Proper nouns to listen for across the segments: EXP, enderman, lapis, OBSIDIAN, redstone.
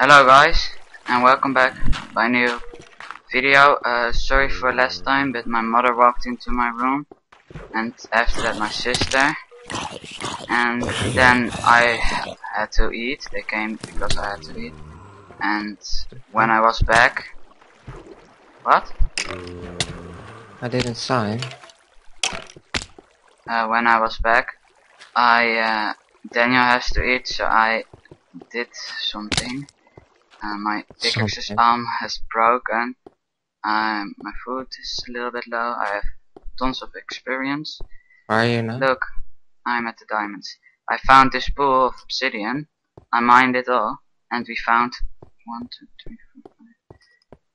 Hello guys, and welcome back by a new video. Sorry for last time, but my mother walked into my room, and after that my sister, and then I had to eat. They came because I had to eat, and when I was back... What? I didn't sign. When I was back, Daniel has to eat, so I did something. My pickaxe's arm has broken. My food is a little bit low. I have tons of experience. Are you not? Look, I'm at the diamonds. I found this pool of obsidian. I mined it all, and we found 1, 2, 3,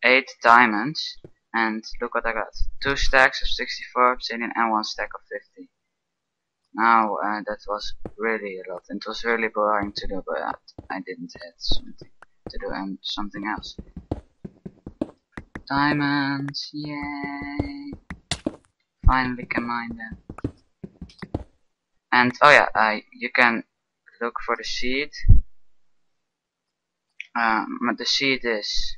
4, 5, 8 diamonds. And look what I got: 2 stacks of 64 obsidian and 1 stack of 50. Now that was really a lot. It was really boring to do, but I didn't have something to do and something else. Diamonds, yay! Finally can mine them. And oh yeah, you can look for the seed. The seed is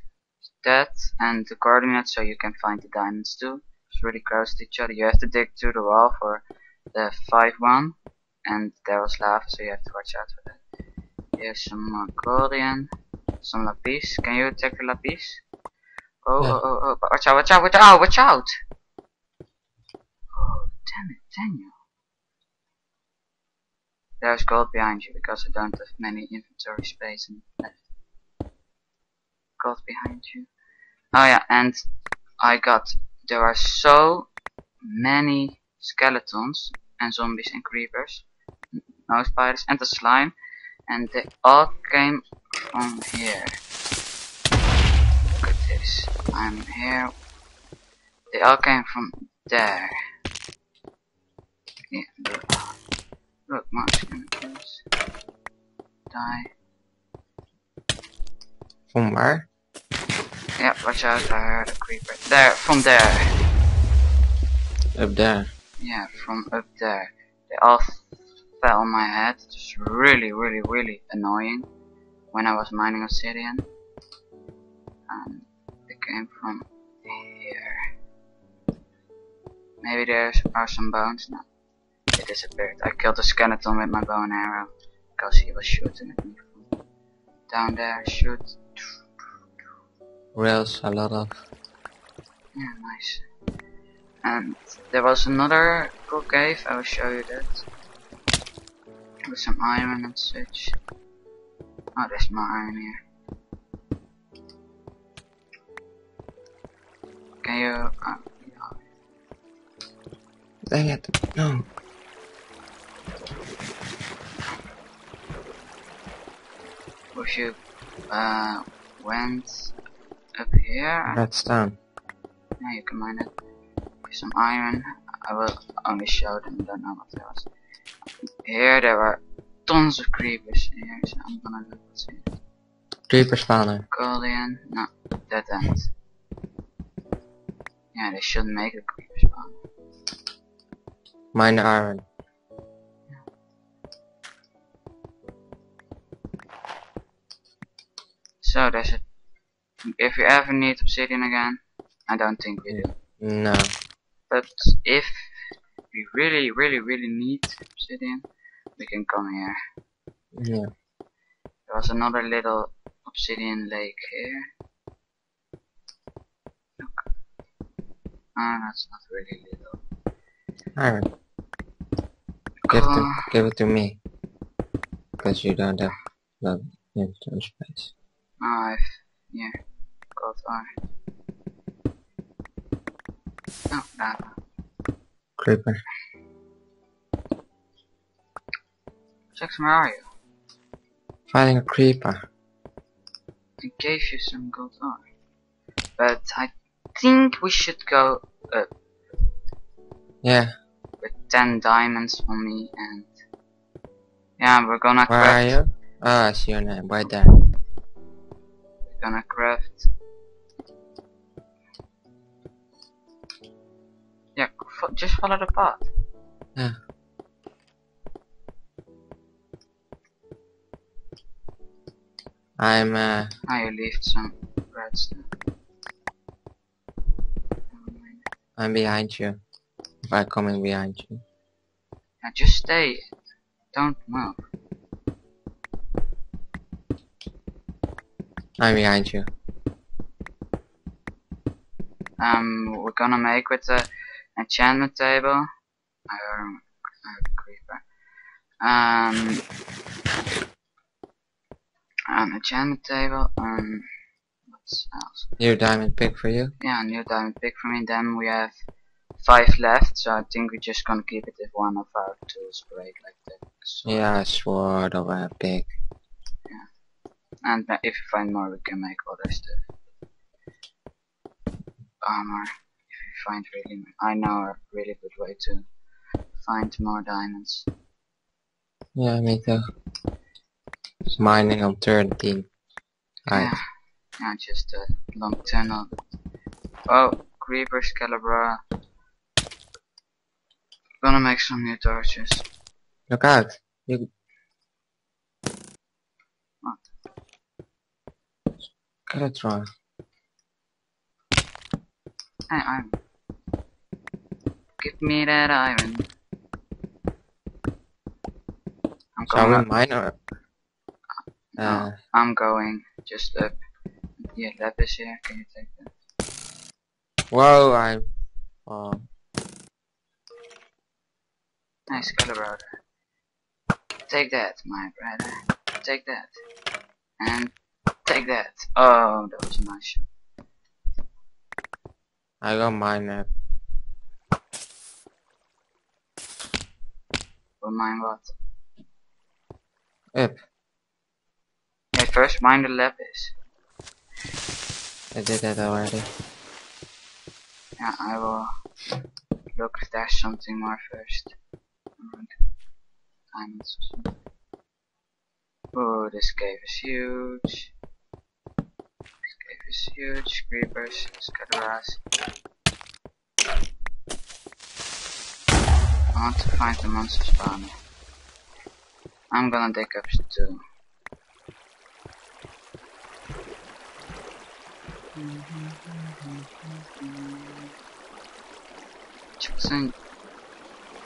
that, and the coordinates, so you can find the diamonds too. It's really close to each other. You have to dig through the wall for the 5-1, and there was lava, so you have to watch out for that. Here's some golden, some lapis. Can you take the lapis? Oh, yeah. Oh, oh, watch out, watch out, watch out, watch out! Oh, damn it, Daniel. There's gold behind you, because I don't have many inventory space left. Gold behind you. Oh yeah, and I got... There are so many skeletons and zombies and creepers, no spiders, and the slime, and they all came from here. Look at this. I'm here. They all came from there. Yeah, look, my skeletons die. From where? Yeah, watch out! I heard a creeper. There, from there. Up there. Yeah, from up there. They all fell on my head. It was really, really, really annoying when I was mining obsidian. They came from here. Maybe there are some bones. No, they disappeared. I killed a skeleton with my bow and arrow because he was shooting at me from down there. Shoot. Rails, a lot of. Yeah, nice. And there was another cool cave, I will show you that. With some iron and such. Oh, there's more iron here. Can you... no. Dang it, no. If you went up here... That's done. Yeah, you can mine it. Some iron. I will only show them. I don't know what there was. Here there were tons of creepers here, so I'm gonna look what's here. Creepers spawner. Golden. No, dead end. Yeah, they should make a creeper spawner. Mine iron. Yeah. So there's a... If you ever need obsidian again, I don't think we do. No. But if we really, really, really need obsidian, we can come here. Yeah. There was another little obsidian lake here. Look. Ah, that's not really little. Alright. Give it to me. Because you don't have that inventory space. No, yeah. Got R. Oh, lava. Creeper. Jackson, where are you? Finding a creeper. I gave you some gold ore. But I think we should go up. Yeah. With 10 diamonds for me and... Yeah, we're gonna craft... Where are you? Ah, oh, I see your name, right there. We're gonna craft... Yeah, just follow the path. Yeah. I left some redstone. I'm behind you. If I come in behind you. Now just stay. Don't move. I'm behind you. We're gonna make with the enchantment table. An enchantment table. What's else? New diamond pick for you. Yeah, new diamond pick for me. Then we have 5 left, so I think we're just gonna keep it if one of our tools break like that. So yeah, a sword or a pick. Yeah, and if we find more, we can make other stuff. Armor. If you find really, I know a really good way to find more diamonds. Yeah, me too. Mining on 13. Right. Yeah, yeah, just a long tunnel. Oh, creeper, Scalabra. Gonna make some new torches. Look out! You. What? Scalabra. Hey, iron. Give me that iron. I'm going. Miner. No, I'm going just up. Yeah, lapis here. Can you take that? Whoa, I'm. Nice, Calibra. Take that, my brother. Take that. And take that. Oh, that was a nice shot. I got mine up. Well, mine what? Up. First mine the lapis. I did that already. Yeah, I will look if there's something more first. Diamonds or something. Oh, this cave is huge. This cave is huge. Creepers, scatterers. I want to find the monster spawn. I'm gonna dig up 2.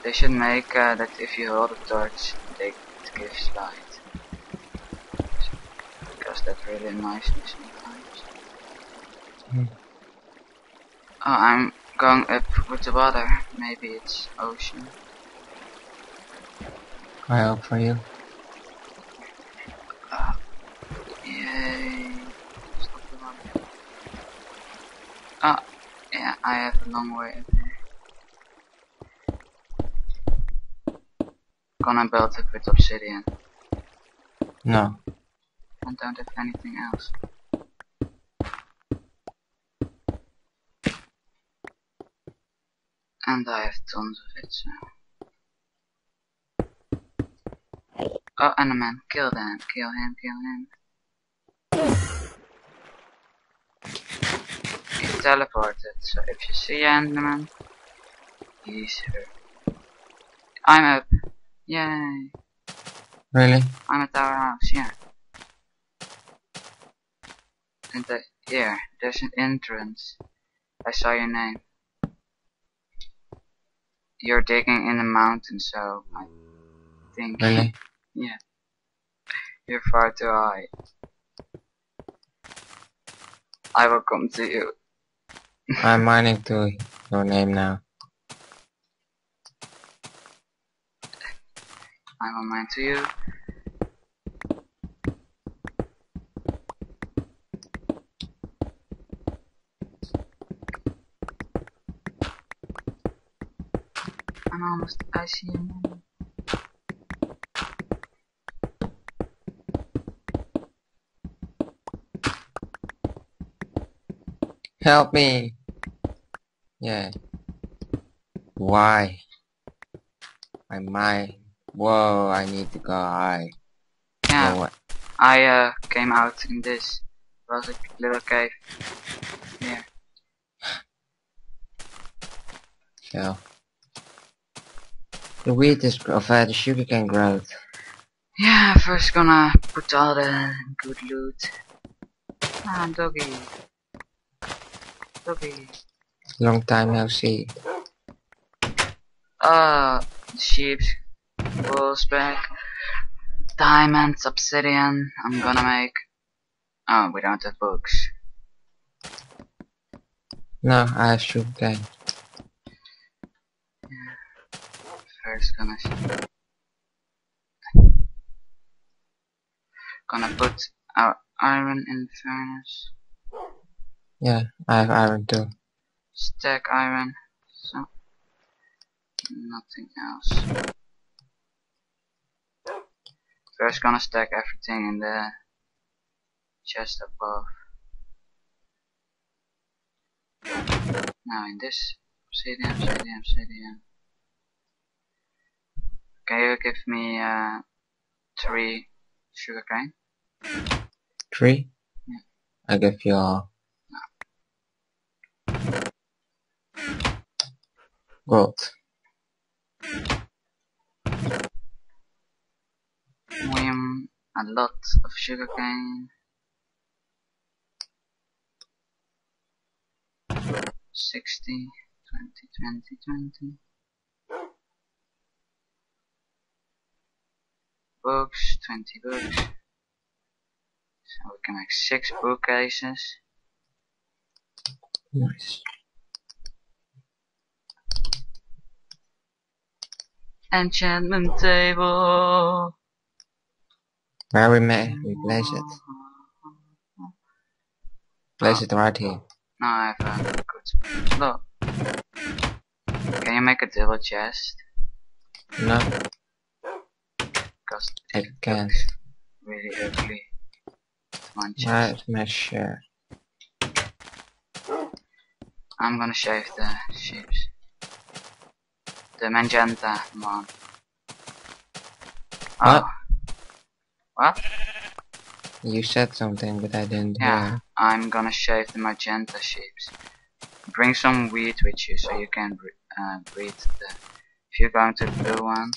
They should make that if you hold a torch, they give light. Because that's really nice sometimes. Oh, I'm going up with the water. Maybe it's ocean. I hope for you. Yay. Stop the water. Oh, yeah, I have a long way up there. Gonna build it with obsidian. No. I don't have anything else. And I have tons of it, so. Oh, and a man. Kill them. Kill him. Kill him. He's teleported, so if you see an enderman, he's here. I'm up. Yay! Really? I'm at our house, yeah. And yeah, there's an entrance. I saw your name. You're digging in the mountain, so I think. Really? Yeah. You're far too high. I will come to you. I'm mining to your name now. I will mine to you. I'm almost. I see him. Help me. Yeah. Why? I might. Whoa, I need to go high. Yeah, no, I came out in this. It was a little cave. Yeah. So. The wheat is, the sugarcane growth. Yeah, first gonna put all the good loot. Ah, doggy. Doggy. Long time no see. Sheep. Bulls back. Diamonds, obsidian. I'm gonna make. Oh, we don't have books. No, I should die. Yeah. First gonna shoot. Gonna put our iron in the furnace. Yeah, I have iron too. Stack iron, so nothing else. First gonna stack everything in the chest above. Now in this obsidian. Can you give me 3 sugarcane? 3? Yeah. I give you all. No. Gold. A lot of sugarcane. $60, $20, $20, $20. Books, 20 books. So we can make 6 bookcases. Nice. Enchantment table. Where we place it. Place it right here. No, I have a good spot. Look. Can you make a double chest? No. It can't. Really ugly. One chest. Right, sure. I'm gonna shave the sheep. The magenta one. Oh. What? You said something, but I didn't. Yeah, hear. I'm gonna shave the magenta sheep. Bring some weed with you so you can breathe. If you're going to the blue one.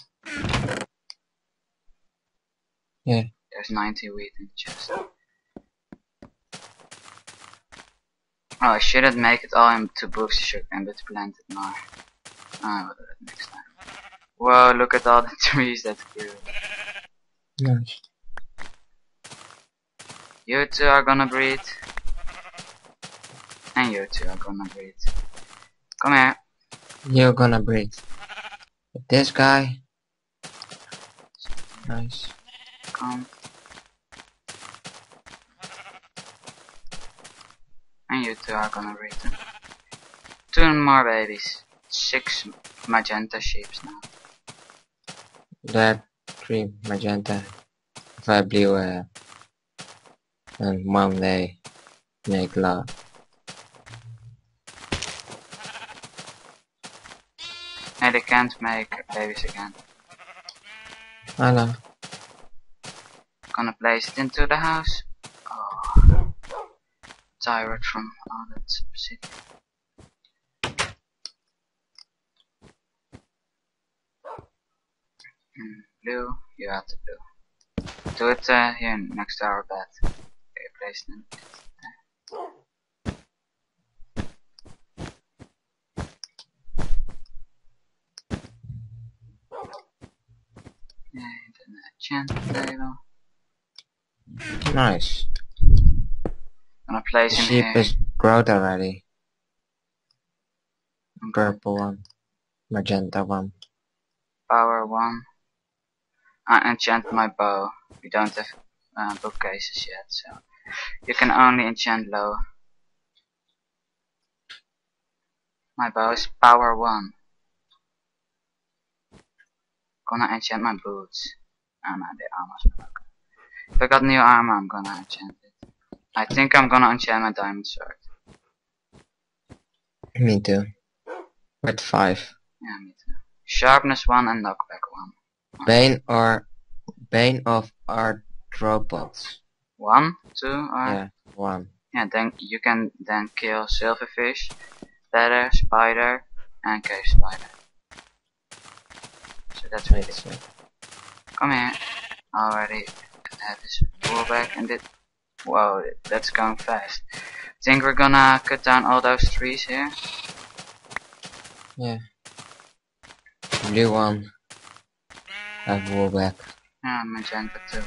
Yeah. There's 90 wheat in the chest. Oh, I shouldn't make it all into books, sugarcane, but plant it more. I will do that next time. Whoa, look at all the trees that grew. Nice. You two are gonna breed. And you two are gonna breed. Come here. You're gonna breed. This guy. Nice. And you two are gonna read them. 2 more babies. 6 magenta sheep now. There 3 magenta. If I blew and one they make love. And they can't make babies again. I know. Gonna place it into the house. Oh, tired from all that city. Blue, you have the blue. Do it here next to our bed. Okay, place them. Yeah, then enchant table. Nice. Gonna place the sheep is growed already. Purple one, magenta one, power one. I enchant my bow. We don't have bookcases yet, so you can only enchant low. My bow is power one. Gonna enchant my boots. Oh no, they almost broke. If I got new armor, I'm gonna enchant it. I think I'm gonna enchant my diamond sword. Me too. With 5. Yeah, me too. Sharpness 1 and knockback 1. Bane of arthropods. 1, 2, or... Yeah, 1. Yeah, then you can then kill silverfish, bladder, spider, and cave spider. So that's really good. Come here. Alrighty, just pull back and wow, that's going fast. Think we're gonna cut down all those trees here? Yeah. Blue one. I have wool back. Ah, oh, magenta too.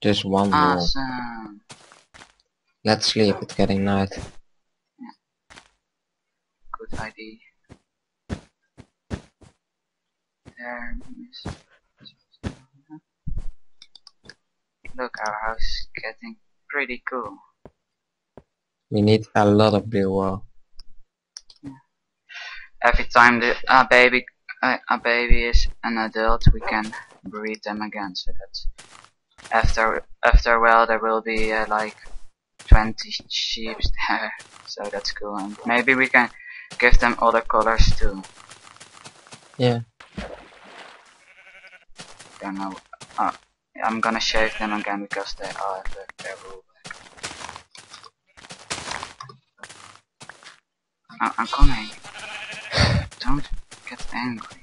Just one more. Awesome. Let's sleep, it's getting night. Yeah. Good idea. There, look, our house is getting pretty cool. We need a lot of blue wool. Yeah. Every time a baby is an adult, we can breed them again. So that's after a while there will be like 20 sheep there. So that's cool, and maybe we can give them other colors too. Yeah. Don't know. I'm gonna shave them again because they are their wool back. I'm coming. Don't get angry.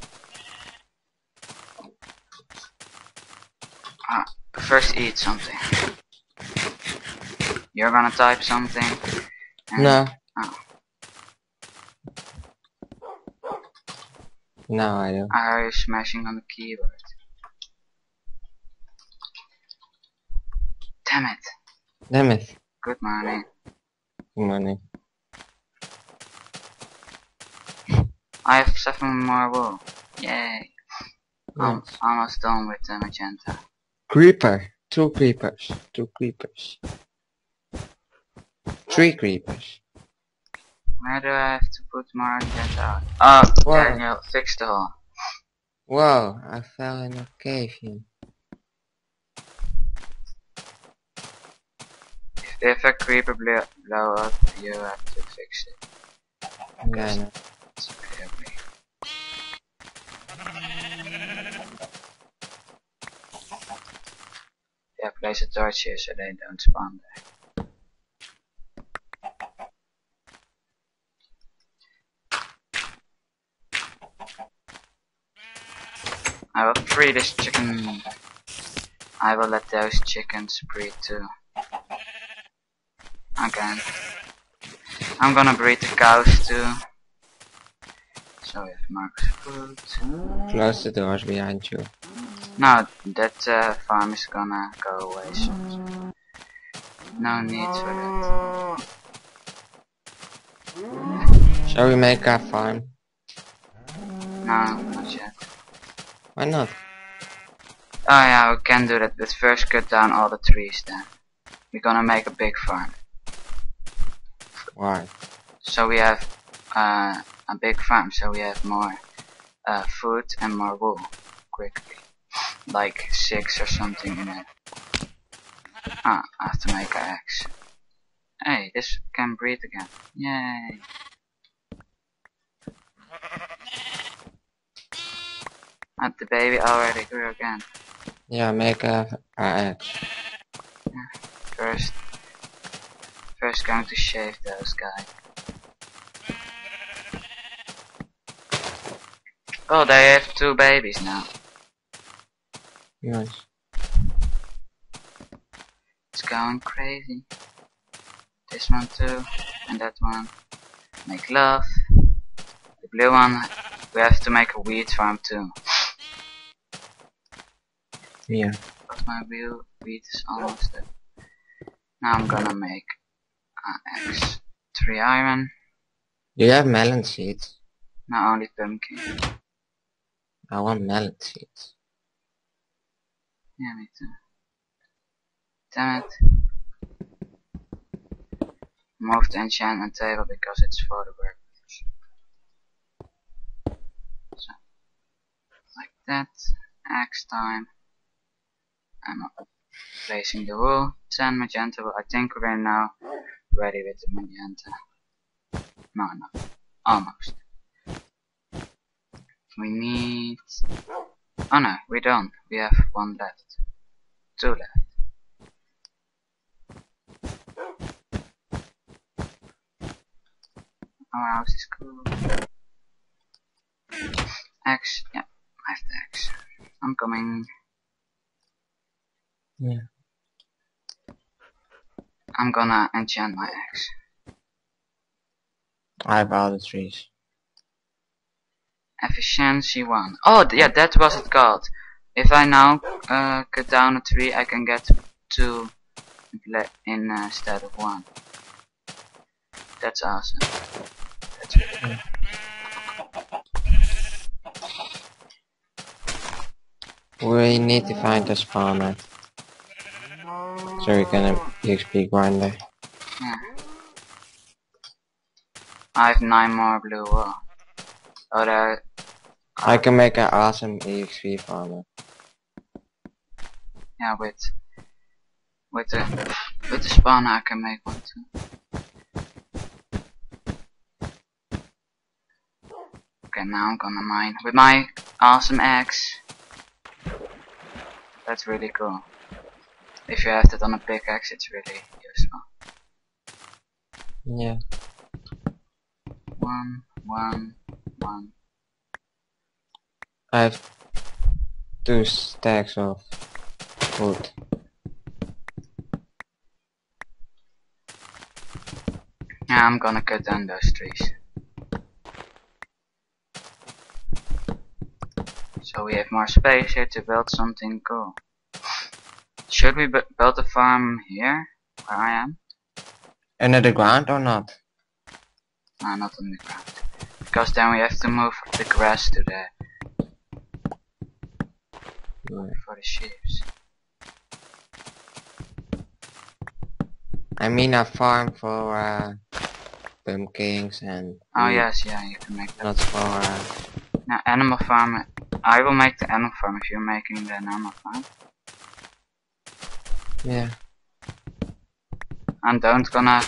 First eat something. You're gonna type something? No. Oh. No, I don't. I heard you smashing on the keyboard. Damn it. Damn it. Good morning. Good morning. I have 7 more wool. Yay. Nice. I'm almost done with the magenta. Creeper. 2 creepers. 2 creepers. 3 creepers. Where do I have to put more magenta? Oh, whoa. Daniel, fix the hole. Whoa, I fell in a cave here. If a creeper blow up, you have to fix it. Okay. No. It's okay, yeah, place a torch here so they don't spawn there. I will free this chicken. I will let those chickens breed too. Again. I'm gonna breed the cows too. So we have Mark's food. Close the doors behind you. No, that farm is gonna go away soon. No need for that. Shall we make a farm? No, not yet. Why not? Oh yeah, we can do that, but first cut down all the trees then. We're gonna make a big farm. Why? So we have a big farm, so we have more food and more wool quickly, like 6 or something in it. Ah, I have to make an axe. Hey, this can breathe again. Yay! And the baby already grew again. Yeah, make an axe. Yeah, first going to shave those guys. Oh, they have 2 babies now. Nice. It's going crazy. This one too, and that one. Make love. The blue one, we have to make a wheat farm too. Yeah. But my real wheat is almost there. Now I'm gonna make an axe. 3 iron. Do you have melon seeds? No, only pumpkin. I want melon seeds. Yeah, me too. Damn it. Move the enchantment table because it's for the workbench. So, like that. Axe time. I'm placing the wool. 10 magenta wool. I think we're now ready with the magenta. No, no. Almost. We need... Oh no, we don't. We have 1 left. 2 left. Our house is cool. X, yeah, I have the X. I'm coming. Yeah. I'm gonna enchant my X. I have all the trees. Efficiency 1. Oh, yeah, that was it called. If I now cut down a tree, I can get 2 instead of 1. That's awesome. That's really good. We need to find a spawner. So we can have PXP grinder. Yeah. I have 9 more blue wool. Oh, there. I can make an awesome EXP farmer. Yeah, with the spawner I can make one too. Okay, now I'm gonna mine with my awesome axe. That's really cool. If you have that on a pickaxe, it's really useful. Yeah. One. I have 2 stacks of wood. Yeah, I'm gonna cut down those trees. So we have more space here to build something cool. Should we build a farm here, where I am? Under the ground or not? No, not on the ground. Because then we have to move the grass to the... for the sheep. I mean a farm for pumpkins and... Oh yes, yeah, you can make that. Not for... No, animal farm. I will make the animal farm if you're making the animal farm. Yeah. And don't gonna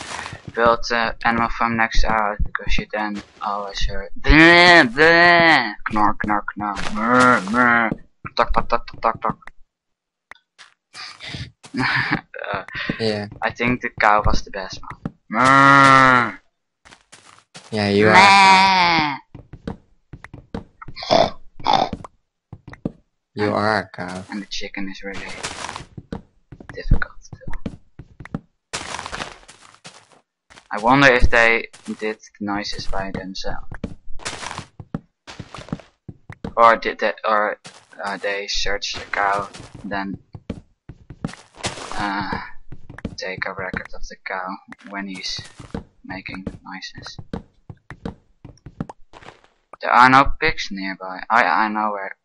build the animal farm next to ours because you then always hear... Bleh, bleh! Knorr, knorr, knorr. Murr, murr. Talk, talk, talk, talk, talk. Yeah. I think the cow was the best one. Murr. Yeah, you are. You are a cow. And the chicken is really difficult too. I wonder if they did the noises by themselves, or did that, or. They search the cow, then take a record of the cow when he's making noises. There are no pigs nearby. I know where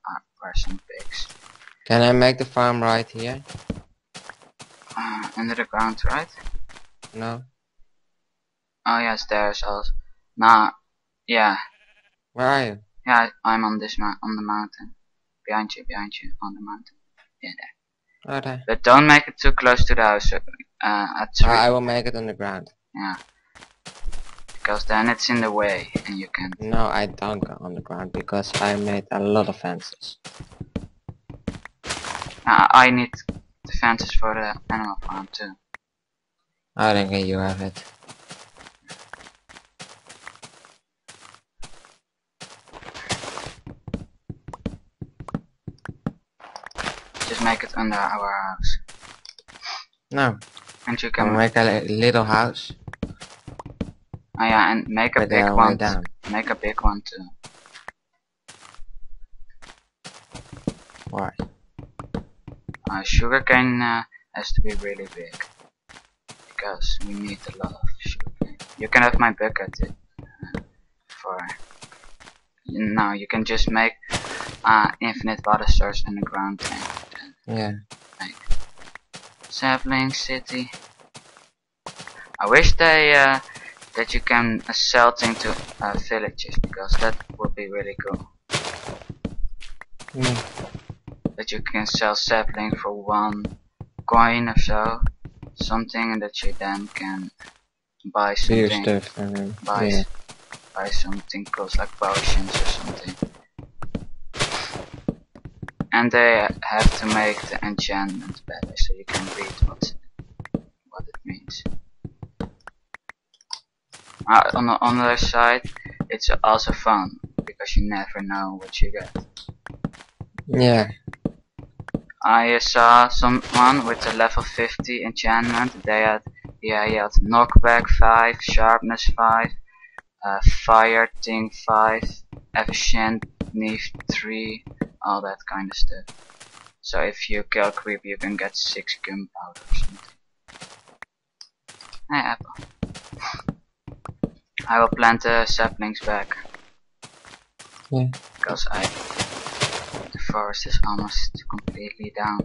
are some pigs. Can I make the farm right here? Under the ground, right? No. Oh yes, there's also. Nah, yeah. Where are you? Yeah, I'm on this on the mountain. Behind you, on the mountain. Yeah, there. Okay. But don't make it too close to the house. I will make it on the ground. Yeah. Because then it's in the way and you can't. No, I don't go on the ground because I made a lot of fences. I need the fences for the animal farm too. I don't think you have it. Make it under our house. No. And you can make a little house. Oh yeah, and make a big one. Make a big one too. Why? Sugarcane has to be really big because we need a lot of sugarcane. You can have my bucket for. No, you can just make infinite water source in the ground tank. Yeah. Like sapling city. I wish they that you can sell things to villages because that would be really cool. Mm. That you can sell sapling for 1 coin or so, something, and that you then can buy something. Stuff, I mean. Buy something cool like potions or something. And they have to make the enchantment better, so you can read what it means. On the other side, it's also fun because you never know what you get. Yeah. I saw someone with a level 50 enchantment. He had knockback 5, sharpness 5, fire thing 5, efficient neve 3, all that kind of stuff. So if you kill creep, you can get 6 gunpowder or something. Hey, apple. I will plant the saplings back. Yeah. Because the forest is almost completely down.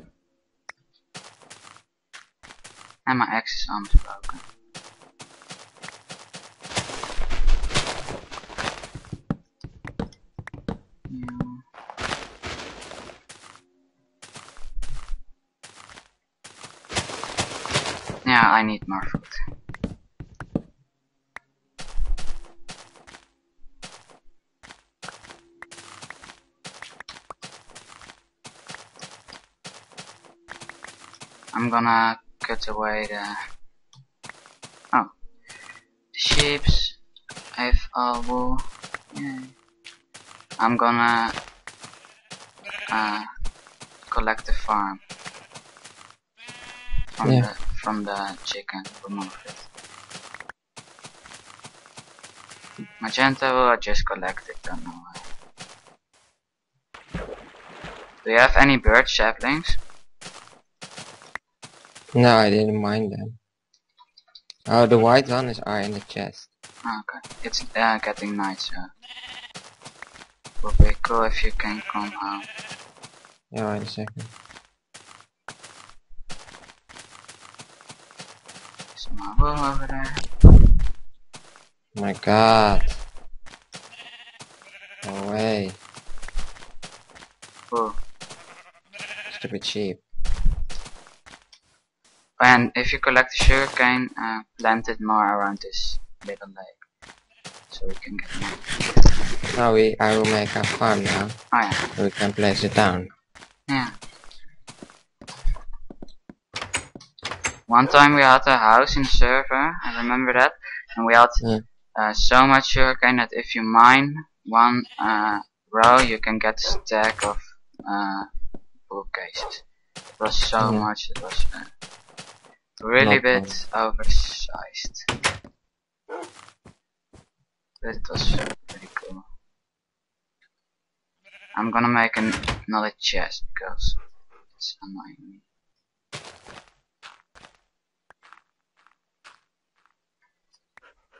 And my axe is almost broken. Yeah, I need more food. I'm gonna cut away the sheeps. I've all wool. Yeah. I'm gonna collect the farm from the chicken. Remove it. Magenta will just collect it. Don't know why. Do you have any bird saplings? No, I didn't mind them. Oh, the white ones are in the chest. Okay, it's getting nicer. It would be cool if you can come out. Yeah, wait a second. There's my wool over there. Oh my god. No way. Wool. Stupid sheep. And if you collect the sugarcane, plant it more around this little lake, so we can get more. Now I will make a farm now. Oh yeah. So we can place it down. Yeah. One time we had a house in the server, I remember that, and we had so much sugarcane that if you mine one row, you can get a stack of bookcases. It was so much. It was. Really bit oversized. That was pretty cool. I'm gonna make another chest because it's annoying me.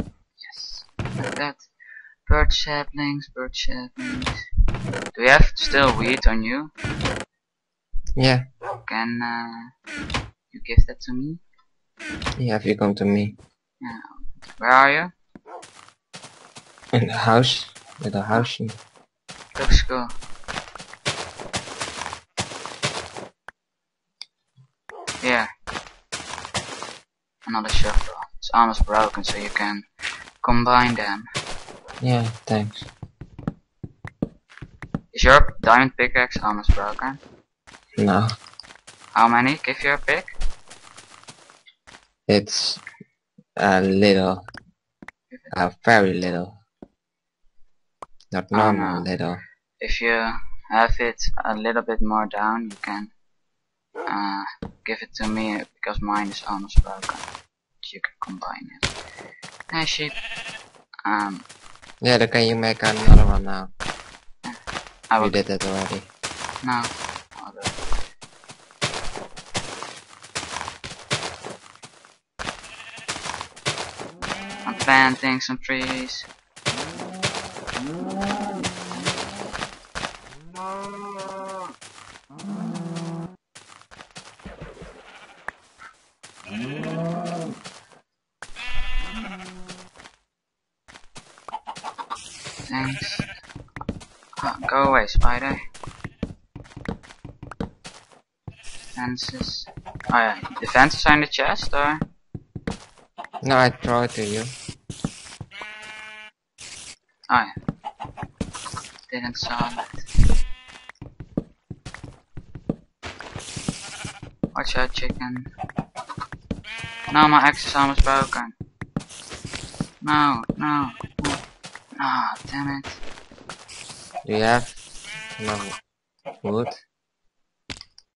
Yes, like that. Bird saplings, bird saplings. Do you have still wheat on you? Yeah. Can you give that to me? Yeah, if you come to me. Yeah. Where are you? In the house. With the house. Looks cool. Yeah. Another shovel. It's almost broken, so you can combine them. Yeah, thanks. Is your diamond pickaxe almost broken? No. How many give you a pick? It's a little, very little, not normal little. If you have it a little bit more down, you can give it to me because mine is almost broken. You can combine it. Hey sheep. Yeah, can you make another one now? I will. You did that already. No. I'll do it. Planting some trees. Thanks. Oh, go away, spider. Fences. Oh yeah, the fences are in the chest, or? No, I throw it to you. Oh yeah. Didn't saw that. Watch out, chicken. No, my axe is almost broken. No, no, no. Ah, damn it. we have wood.